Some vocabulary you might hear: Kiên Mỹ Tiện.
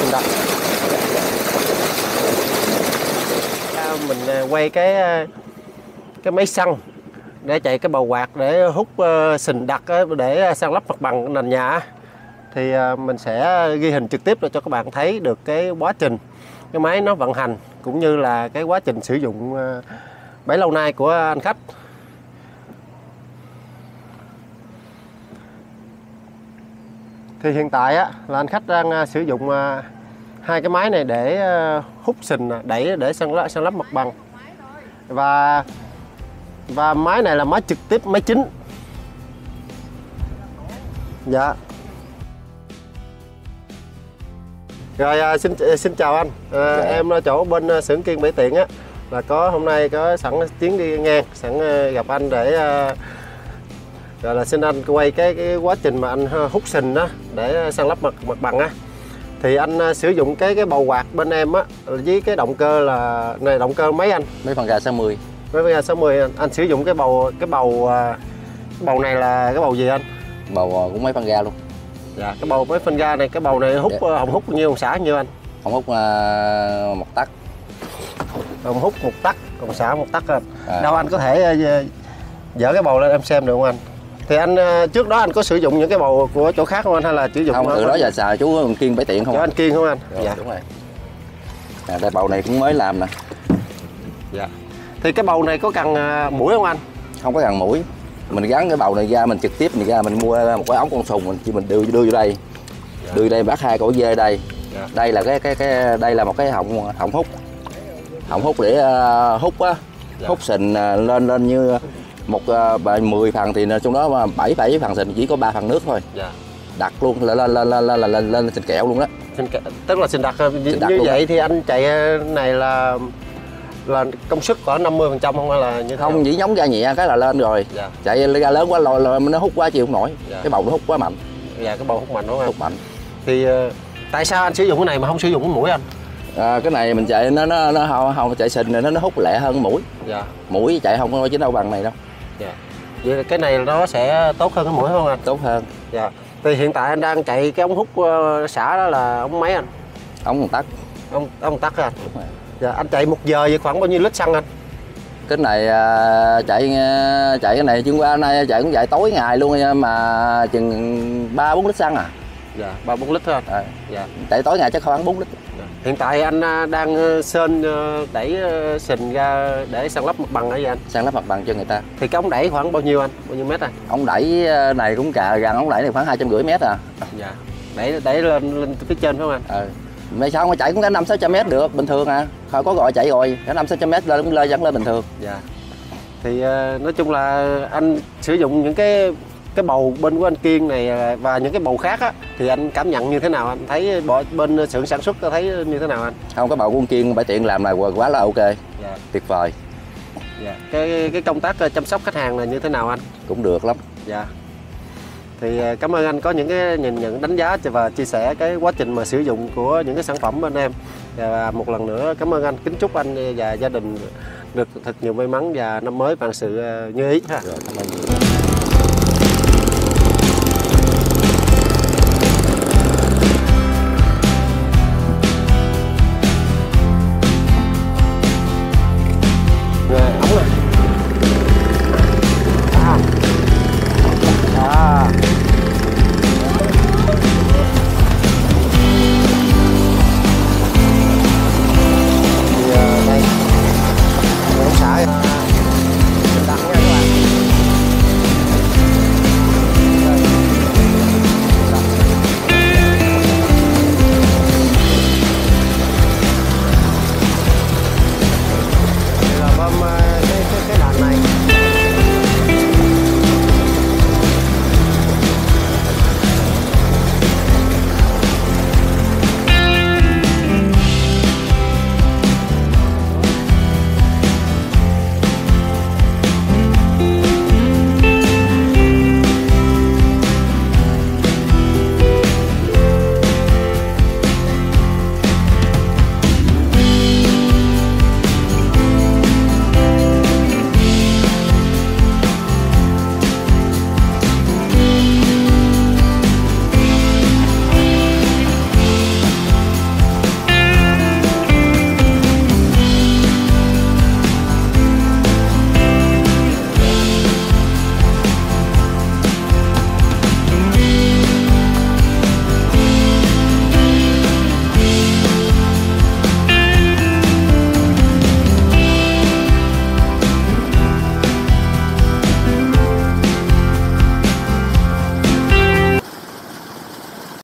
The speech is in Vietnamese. Mình đặt. Mình quay cái máy xăng để chạy cái bầu quạt để hút sình đặc để san lấp mặt bằng nền nhà, thì mình sẽ ghi hình trực tiếp để cho các bạn thấy được cái quá trình cái máy nó vận hành cũng như là cái quá trình sử dụng bấy lâu nay của anh khách. Thì hiện tại á, là anh khách đang sử dụng hai cái máy này để hút sình đẩy để san lấp mặt bằng, và máy này là máy trực tiếp, máy chính. Dạ. Rồi xin chào anh. Dạ. Em ở chỗ bên xưởng Kiên Mỹ Tiện á, là có hôm nay có sẵn chuyến đi ngang, sẵn gặp anh để rồi là xin anh quay cái quá trình mà anh hút sình đó để san lấp mặt bằng á. Thì anh sử dụng cái bầu quạt bên em á với cái động cơ là này, động cơ mấy anh? Mấy phần gà 60. Mấy phần gà 60 anh sử dụng cái bầu này là cái bầu gì anh? Bầu cũng mấy phần gà luôn. Dạ, cái bầu mấy phần gà này, cái bầu này hút dạ. Hồng hút bao nhiêu, hồng xả nhiêu anh? Hồng hút một tắc. Hồng hút một tắc, hồng xả một tắc anh. À. Đâu anh có thể dỡ cái bầu lên em xem được không anh? Thì anh trước đó anh có sử dụng những cái bầu của chỗ khác không anh, hay là sử dụng không? Từ đó giờ xài chú Kiên Mỹ Tiện không? Chú anh Kiên không anh? Rồi, dạ đúng rồi. À, đây bầu này cũng mới làm nè. Dạ. Thì cái bầu này có cần mũi không anh? Không có cần mũi. Mình gắn cái bầu này ra, mình trực tiếp mình ra mình mua một cái ống con sùng, mình chỉ mình đưa vô đây. Dạ. Đưa vô đây bắt hai cổ dê đây. Dạ. Đây là cái đây là một cái họng hút để hút á. Dạ. Hút sình lên như một 10 phần thì trong đó 7 phần sình, chỉ có 3 phần nước thôi. Dạ. Đặt luôn lên sình kẹo luôn đó. Sình kẹo, tức là sình đặc. Như vậy thì anh chạy này là công suất khoảng 50% không hay là như thế? Không, chỉ nhúng ra nhẹ cái là lên rồi. Dạ. Chạy ra lớn quá lôi nó hút quá chịu không nổi. Dạ. Cái bầu nó hút quá mạnh. Dạ, cái bầu hút mạnh đúng không? Hút mạnh. Thì tại sao anh sử dụng cái này mà không sử dụng cái mũi anh? À, cái này mình chạy nó không chạy sình này nó hút lẹ hơn mũi. Dạ. Mũi chạy không chứ đâu bằng này đâu. Dạ. Vậy là cái này nó sẽ tốt hơn cái mũi không anh? Tốt hơn. Dạ. Thì hiện tại anh đang chạy cái ống hút xả đó là ống mấy anh? Ống tắc. Ống tắc anh. Dạ. Anh chạy 1 giờ vậy khoảng bao nhiêu lít xăng anh? Cái này chạy cái này chuyên qua nay chạy cũng chạy tối ngày luôn mà chừng 3-4 lít xăng à. Dạ, 3-4 lít thôi anh. À. Dạ. Chạy tối ngày chắc khoảng 4 lít. Dạ. Hiện tại anh đang sên đẩy sình ra để san lấp mặt bằng hả vậy anh? San lấp mặt bằng cho người ta. Thì cái ống đẩy khoảng bao nhiêu anh? Bao nhiêu mét anh? Ống đẩy này cũng gần ống đẩy này khoảng 250 mét à. Dạ. Đẩy lên phía trên phải không anh? Ừ. Mày sao mà chạy cũng cả 500-600 mét được bình thường à? Thôi có gọi chạy rồi cả 500-600 mét lên cũng dẫn lên bình thường. Dạ. Thì nói chung là anh sử dụng những cái bầu bên của anh Kiên này và những cái bầu khác á, thì anh cảm nhận như thế nào, anh thấy bên xưởng sản xuất thấy như thế nào anh? Không, cái bầu của anh Kiên Mỹ Tiện làm này quá là ok. Dạ. Tuyệt vời. Dạ. Cái công tác chăm sóc khách hàng là như thế nào anh? Cũng được lắm. Dạ. Thì cảm ơn anh có những cái những đánh giá và chia sẻ cái quá trình mà sử dụng của những cái sản phẩm bên em. Và một lần nữa cảm ơn anh, kính chúc anh và gia đình được thật nhiều may mắn và năm mới bằng sự như ý ha. Dạ,